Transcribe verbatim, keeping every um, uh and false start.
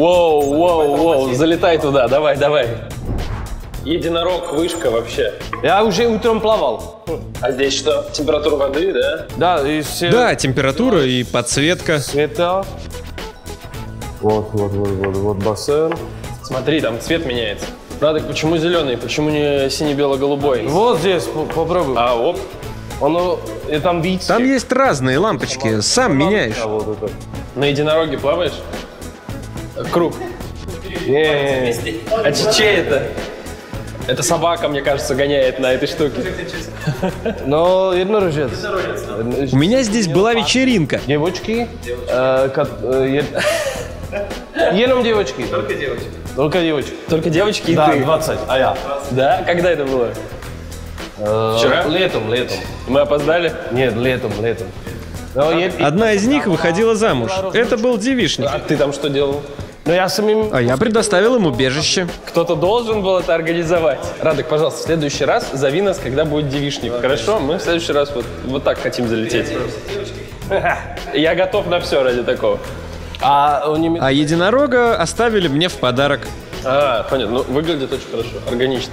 Воу, воу, воу, залетай туда, давай, давай. Единорог, вышка вообще. Я уже утром плавал. А здесь что? Температура воды, да? Да, и все... да, температура и подсветка. Цвета. Вот, вот, вот, вот, вот бассейн. Смотри, там цвет меняется. Радек, почему зеленый? Почему не сине-бело-голубой? Вот здесь попробуй. А, оп. Он, и там, видите, там есть разные лампочки, лампочки. сам лампочка, меняешь. Вот это. На единороге плаваешь? Круг. Э -э -э. А чей это? Это собака, мне кажется, гоняет на этой штуке. Но единорожец. У меня здесь была вечеринка. Девочки. Еном девочки. Только девочки. Только девочки. Только девочки и да, ты. двадцать. А я. двадцать. Да? Когда это было? Вчера? Летом, летом. Мы опоздали? Нет, летом, летом. Одна из них выходила замуж. Это был девичник. А ты там что делал? Но я самим... А я предоставил им убежище. Кто-то должен был это организовать. Радек, пожалуйста, в следующий раз зови нас, когда будет девичник. Да, хорошо? Конечно. Мы в следующий раз вот, вот так хотим залететь. Я готов на все ради такого. А, у ним... а единорога оставили мне в подарок. А, понятно. Ну, выглядит очень хорошо, органично.